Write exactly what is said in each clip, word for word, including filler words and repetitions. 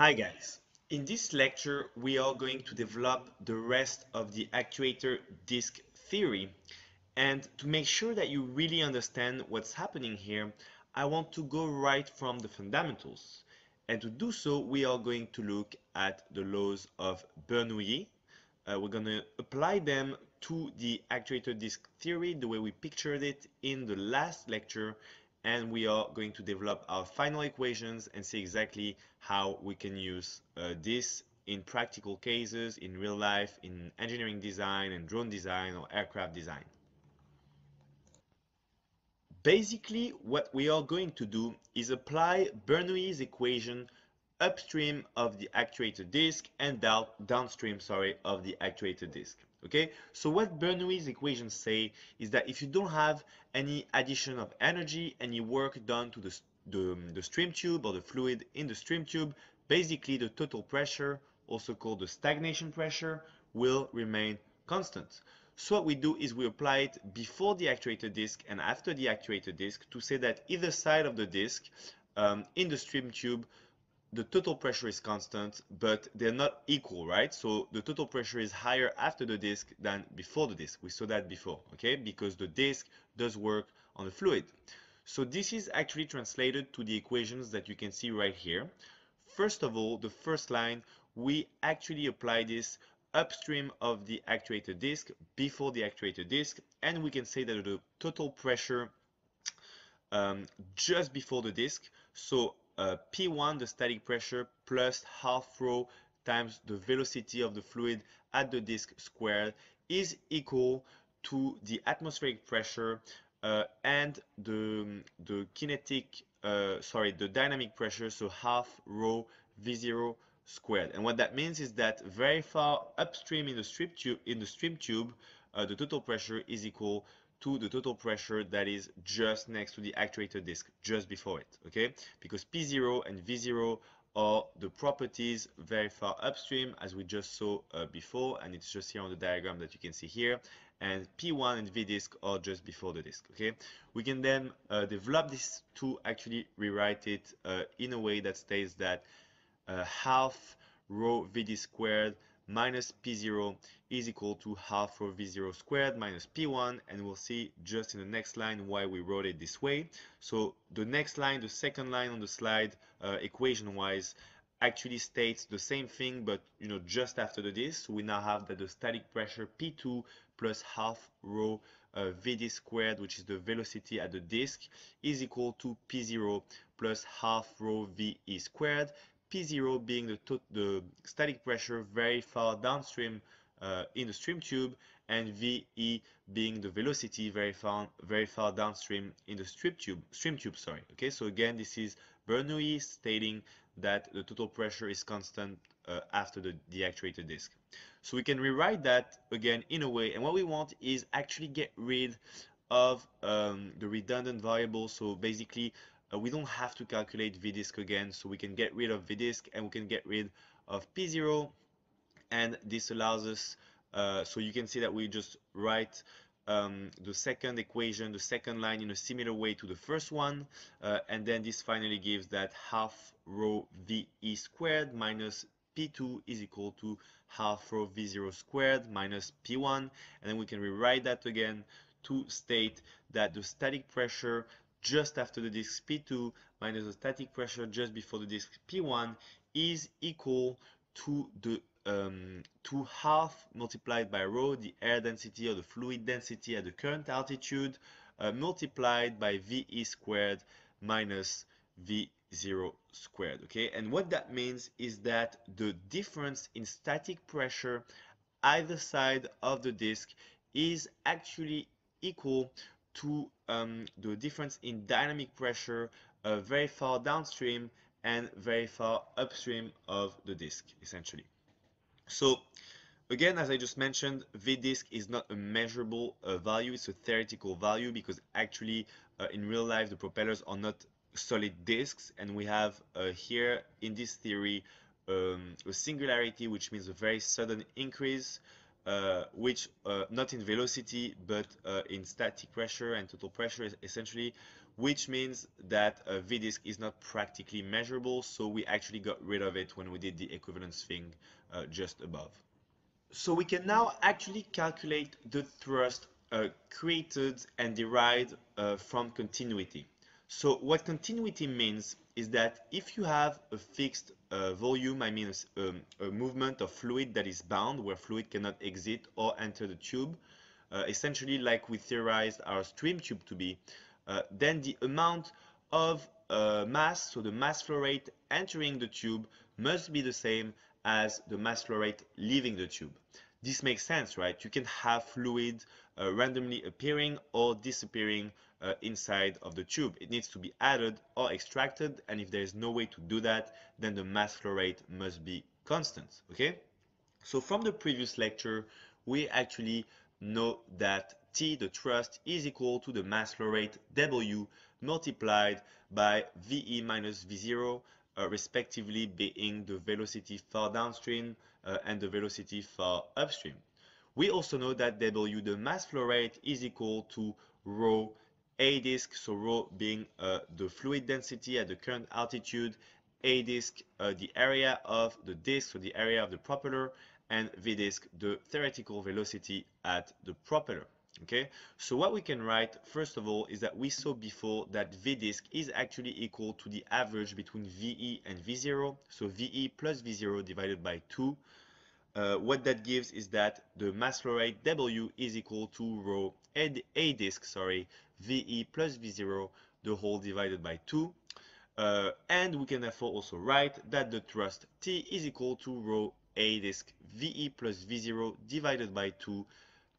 Hi guys, in this lecture we are going to develop the rest of the actuator disc theory, and to make sure that you really understand what's happening here, I want to go right from the fundamentals, and to do so we are going to look at the laws of Bernoulli. Uh, we're going to apply them to the actuator disc theory the way we pictured it in the last lecture, and we are going to develop our final equations and see exactly how we can use uh, this in practical cases, in real life, in engineering design and drone design or aircraft design. Basically, what we are going to do is apply Bernoulli's equation upstream of the actuator disc and down, downstream sorry, of the actuator disc. Okay, so what Bernoulli's equations say is that if you don't have any addition of energy, any work done to the, the, the stream tube or the fluid in the stream tube, basically the total pressure, also called the stagnation pressure, will remain constant. So what we do is we apply it before the actuator disc and after the actuator disc to say that either side of the disc, um, in the stream tube, the total pressure is constant, but they're not equal, right? So the total pressure is higher after the disc than before the disc. We saw that before, okay? Because the disc does work on the fluid. So this is actually translated to the equations that you can see right here. First of all, the first line, we actually apply this upstream of the actuator disc, before the actuator disc, and we can say that the total pressure um, just before the disc, so Uh, P one, the static pressure, plus half rho times the velocity of the fluid at the disc squared is equal to the atmospheric pressure uh, and the, the kinetic, uh, sorry, the dynamic pressure, so half rho V zero squared. And what that means is that very far upstream in the stream tube, in the stream tube, uh, the total pressure is equal to the total pressure that is just next to the actuator disc, just before it, okay? Because P zero and V zero are the properties very far upstream, as we just saw uh, before, and it's just here on the diagram that you can see here, and P one and V disc are just before the disc, okay? We can then uh, develop this to actually rewrite it uh, in a way that states that uh, half rho V disc squared minus P zero is equal to half rho V zero squared minus P one, and we'll see just in the next line why we wrote it this way. So the next line, the second line on the slide, uh, equation-wise, actually states the same thing, but you know, just after the disc. So we now have that the static pressure P two plus half rho uh, V disc squared, which is the velocity at the disc, is equal to P zero plus half rho V E squared. P zero being the, the static pressure very far downstream uh, in the stream tube, and V E being the velocity very far very far downstream in the stream tube. Stream tube, sorry. Okay, so again, this is Bernoulli stating that the total pressure is constant uh, after the, the actuator disc. So we can rewrite that again in a way, and what we want is actually get rid of um, the redundant variable. So basically, Uh, we don't have to calculate V disc again, so we can get rid of V disc and we can get rid of P zero, and this allows us, uh, so you can see that we just write um, the second equation, the second line, in a similar way to the first one, uh, and then this finally gives that half rho V E squared minus P two is equal to half rho V zero squared minus P one, and then we can rewrite that again to state that the static pressure just after the disc P two minus the static pressure just before the disc P one is equal to the um, to half multiplied by rho, the air density or the fluid density at the current altitude, uh, multiplied by V E squared minus V zero squared, okay? And what that means is that the difference in static pressure either side of the disc is actually equal to um, the difference in dynamic pressure uh, very far downstream and very far upstream of the disc, essentially. So again, as I just mentioned, V disc is not a measurable uh, value, it's a theoretical value, because actually uh, in real life the propellers are not solid discs, and we have uh, here in this theory um, a singularity, which means a very sudden increase, Uh, which uh, not in velocity but uh, in static pressure and total pressure essentially, which means that a V disc is not practically measurable, so we actually got rid of it when we did the equivalence thing uh, just above. So we can now actually calculate the thrust uh, created and derived uh, from continuity. So what continuity means is that if you have a fixed uh, volume, I mean a, um, a movement of fluid that is bound, where fluid cannot exit or enter the tube, uh, essentially like we theorized our stream tube to be, uh, then the amount of uh, mass, so the mass flow rate entering the tube, must be the same as the mass flow rate leaving the tube. This makes sense, right? You can have fluid uh, randomly appearing or disappearing uh, inside of the tube. It needs to be added or extracted, and if there is no way to do that, then the mass flow rate must be constant, okay? So from the previous lecture, we actually know that T, the thrust, is equal to the mass flow rate W multiplied by V E minus V zero, Uh, respectively being the velocity for downstream uh, and the velocity for upstream. We also know that W, the mass flow rate, is equal to rho A disk, so rho being uh, the fluid density at the current altitude, A disk, uh, the area of the disk, so the area of the propeller, and V disk, the theoretical velocity at the propeller. Okay, so what we can write first of all is that we saw before that V disk is actually equal to the average between V E and V zero, so V E plus V zero divided by two. Uh, what that gives is that the mass flow rate W is equal to rho A, A disk, sorry, V E plus V zero, the whole divided by two. Uh, and we can therefore also write that the thrust T is equal to rho A disk V E plus V zero divided by two,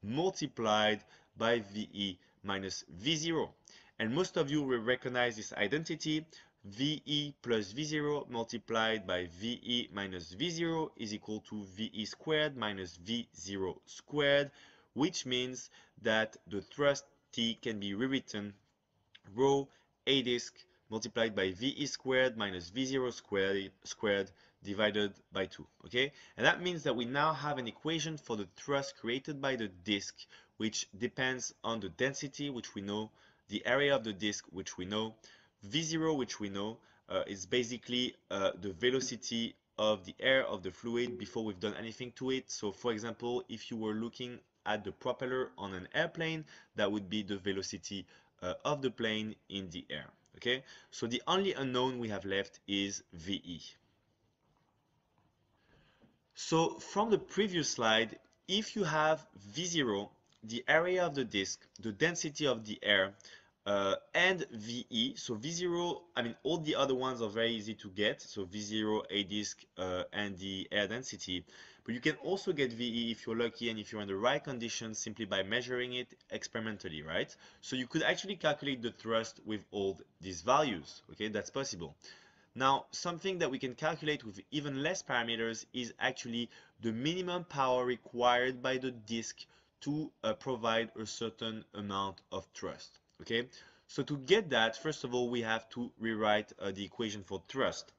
multiplied by V E minus V zero. And most of you will recognize this identity. V E plus V zero multiplied by V E minus V zero is equal to V E squared minus V zero squared, which means that the thrust T can be rewritten rho A disk multiplied by V E squared minus V zero squared, squared divided by two, okay? And that means that we now have an equation for the thrust created by the disk, which depends on the density, which we know, the area of the disk, which we know, V zero, which we know, uh, is basically uh, the velocity of the air of the fluid before we've done anything to it. So for example, if you were looking at the propeller on an airplane, that would be the velocity uh, of the plane in the air, okay? So the only unknown we have left is V E. So from the previous slide, if you have V zero, the area of the disk, the density of the air, uh, and V E, so V zero, I mean all the other ones are very easy to get, so V zero, A disk, uh, and the air density, but you can also get V E if you're lucky and if you're in the right conditions simply by measuring it experimentally, right? So you could actually calculate the thrust with all these values, okay, that's possible. Now, something that we can calculate with even less parameters is actually the minimum power required by the disk to uh, provide a certain amount of thrust, okay? So to get that, first of all, we have to rewrite uh, the equation for thrust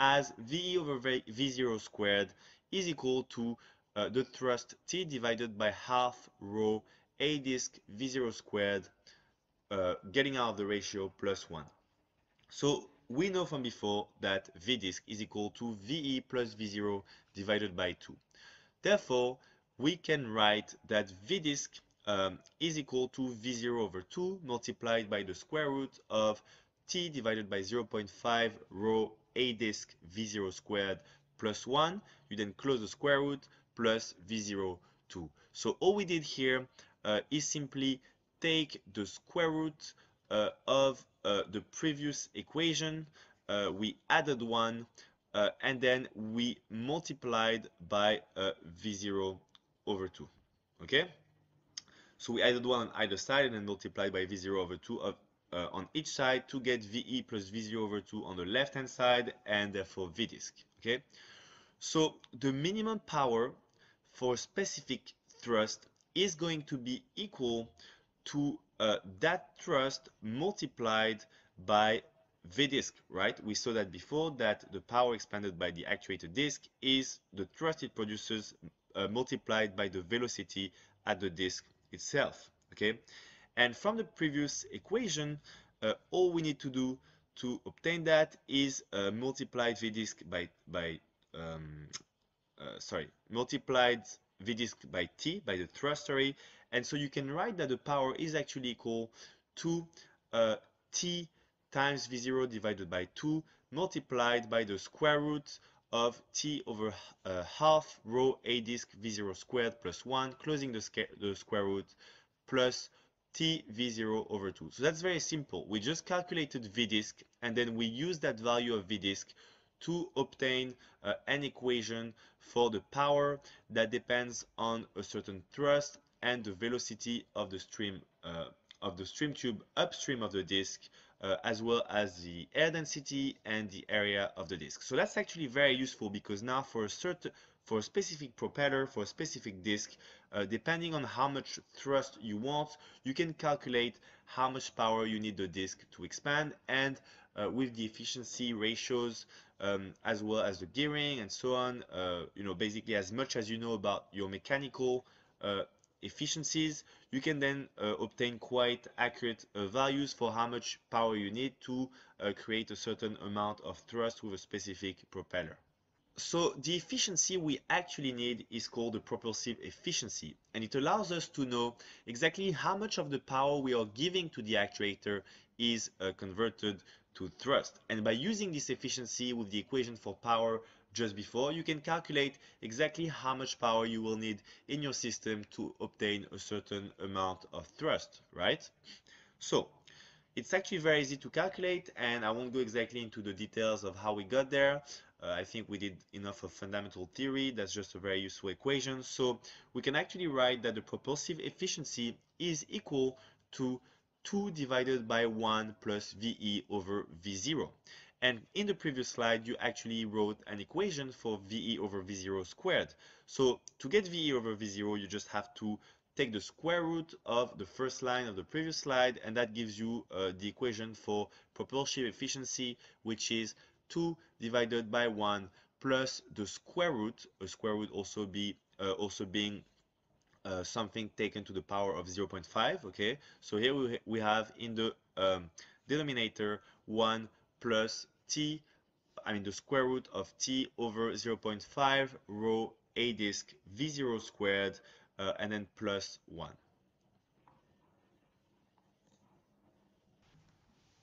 as V E over V zero squared is equal to uh, the thrust T divided by half rho A disk V zero squared, uh, getting out of the ratio, plus one. So we know from before that V disk is equal to V E plus V zero divided by two. Therefore, we can write that V disk um, is equal to V zero over two multiplied by the square root of T divided by zero point five rho A disk V zero squared plus one. You then close the square root plus V zero two. So all we did here uh, is simply take the square root Uh, of uh, the previous equation, uh, we added one, uh, and then we multiplied by uh, V zero over two, okay? So we added one on either side and then multiplied by V zero over two of, uh, on each side to get V E plus V zero over two on the left-hand side and therefore V disk, okay? So the minimum power for specific thrust is going to be equal to Uh, that thrust multiplied by V disk, right? We saw that before, that the power expanded by the actuator disk is the thrust it produces uh, multiplied by the velocity at the disk itself, okay? And from the previous equation, uh, all we need to do to obtain that is uh, multiplied v disk by by um, uh, sorry multiplied v disk by t, by the thrust, sorry. And so you can write that the power is actually equal to uh, t times v zero divided by two multiplied by the square root of t over uh, half rho a disk v zero squared plus one, closing the, sca the square root, plus t v zero over two. So that's very simple. We just calculated v disk and then we use that value of v disk to obtain uh, an equation for the power that depends on a certain thrust and the velocity of the stream uh, of the stream tube upstream of the disk, uh, as well as the air density and the area of the disk. So that's actually very useful, because now for a certain for a specific propeller, for a specific disk, uh, depending on how much thrust you want, you can calculate how much power you need the disk to expand, and uh, with the efficiency ratios, Um, as well as the gearing and so on, uh, you know, basically as much as you know about your mechanical uh, efficiencies, you can then uh, obtain quite accurate uh, values for how much power you need to uh, create a certain amount of thrust with a specific propeller. So the efficiency we actually need is called the propulsive efficiency, and it allows us to know exactly how much of the power we are giving to the actuator is uh, converted to thrust. And by using this efficiency with the equation for power just before, you can calculate exactly how much power you will need in your system to obtain a certain amount of thrust, right? So it's actually very easy to calculate, and I won't go exactly into the details of how we got there. Uh, I think we did enough of fundamental theory. That's just a very useful equation. So we can actually write that the propulsive efficiency is equal to two divided by one plus V E over V zero. And in the previous slide, you actually wrote an equation for V E over V zero squared. So to get V E over V zero, you just have to take the square root of the first line of the previous slide, and that gives you uh, the equation for propulsive efficiency, which is two divided by one plus the square root, a square root also be uh, also being Uh, something taken to the power of zero point five, okay? So here we, we have in the um, denominator one plus t, I mean the square root of t over zero point five rho a disk v zero squared, uh, and then plus one.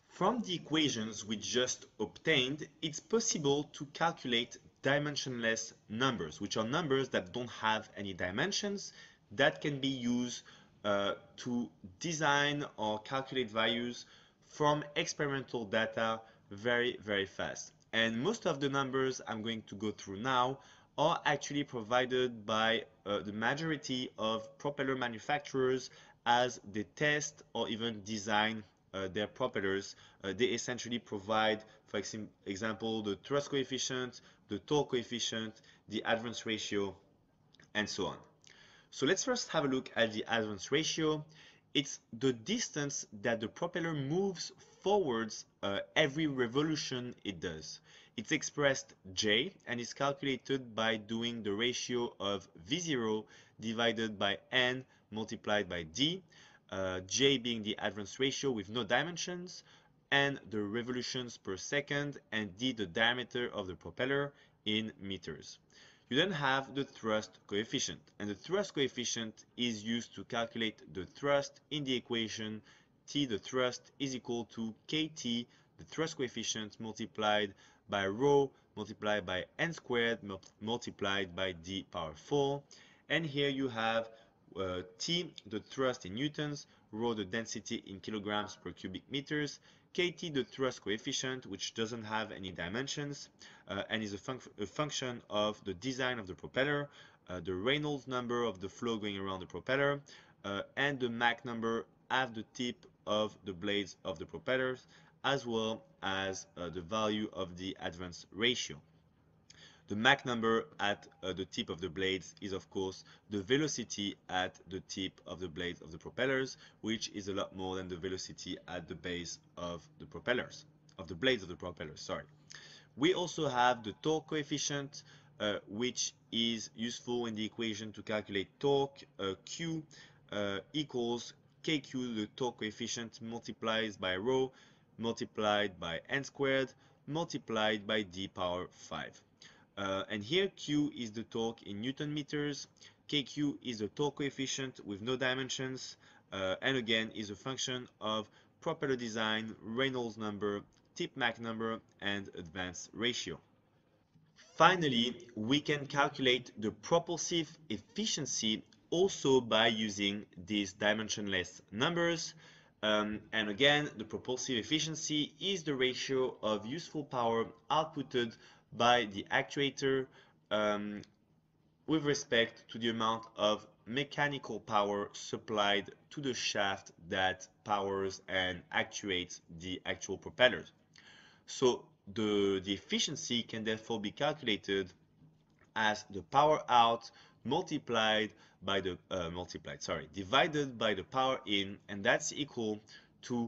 From the equations we just obtained, it's possible to calculate dimensionless numbers, which are numbers that don't have any dimensions, that can be used uh, to design or calculate values from experimental data very, very fast. And most of the numbers I'm going to go through now are actually provided by uh, the majority of propeller manufacturers. As they test or even design uh, their propellers, uh, they essentially provide, for example, the thrust coefficient, the torque coefficient, the advance ratio, and so on. So let's first have a look at the advance ratio. It's the distance that the propeller moves forwards uh, every revolution it does. It's expressed J and is calculated by doing the ratio of V zero divided by N multiplied by D, uh, J being the advance ratio with no dimensions, N the revolutions per second, and D the diameter of the propeller in meters. You then have the thrust coefficient, and the thrust coefficient is used to calculate the thrust in the equation. T, the thrust, is equal to Kt, the thrust coefficient, multiplied by rho, multiplied by n squared, multiplied by d power four. And here you have uh, T, the thrust in newtons, rho, the density in kilograms per cubic meters, Kt, the thrust coefficient, which doesn't have any dimensions uh, and is a, func a function of the design of the propeller, uh, the Reynolds number of the flow going around the propeller, uh, and the Mach number at the tip of the blades of the propellers, as well as uh, the value of the advance ratio. The Mach number at uh, the tip of the blades is, of course, the velocity at the tip of the blades of the propellers, which is a lot more than the velocity at the base of the propellers, of the blades of the propellers, sorry. We also have the torque coefficient, uh, which is useful in the equation to calculate torque. uh, Q uh, equals K Q, the torque coefficient, multiplies by rho, multiplied by n squared, multiplied by d power five. Uh, and here Q is the torque in Newton meters, K Q is the torque coefficient with no dimensions, uh, and again is a function of propeller design, Reynolds number, tip Mach number, and advance ratio. Finally, we can calculate the propulsive efficiency also by using these dimensionless numbers. Um, and again, the propulsive efficiency is the ratio of useful power outputted by the actuator um, with respect to the amount of mechanical power supplied to the shaft that powers and actuates the actual propellers. So the, the efficiency can therefore be calculated as the power out multiplied by the uh, multiplied sorry divided by the power in, and that's equal to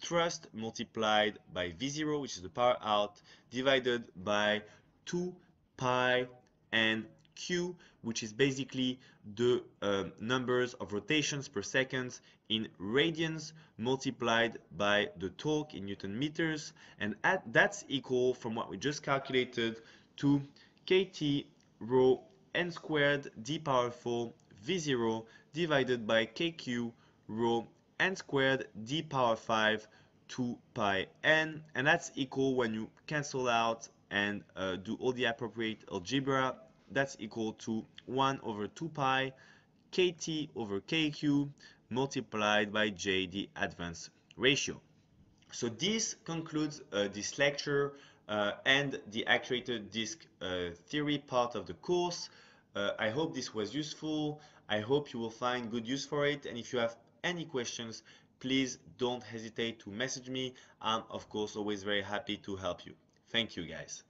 thrust multiplied by V zero, which is the power out, divided by two pi and Q, which is basically the uh, numbers of rotations per second in radians multiplied by the torque in Newton meters, and at, that's equal from what we just calculated to Kt rho n squared d power four V zero divided by Kq rho n squared d power five two pi n, and that's equal, when you cancel out and uh, do all the appropriate algebra, that's equal to one over two pi Kt over Kq multiplied by J, the advance ratio. So this concludes uh, this lecture uh, and the actuator disc uh, theory part of the course. Uh, I hope this was useful. I hope you will find good use for it. And if you have any questions, please don't hesitate to message me. I'm, of course, always very happy to help you. Thank you, guys.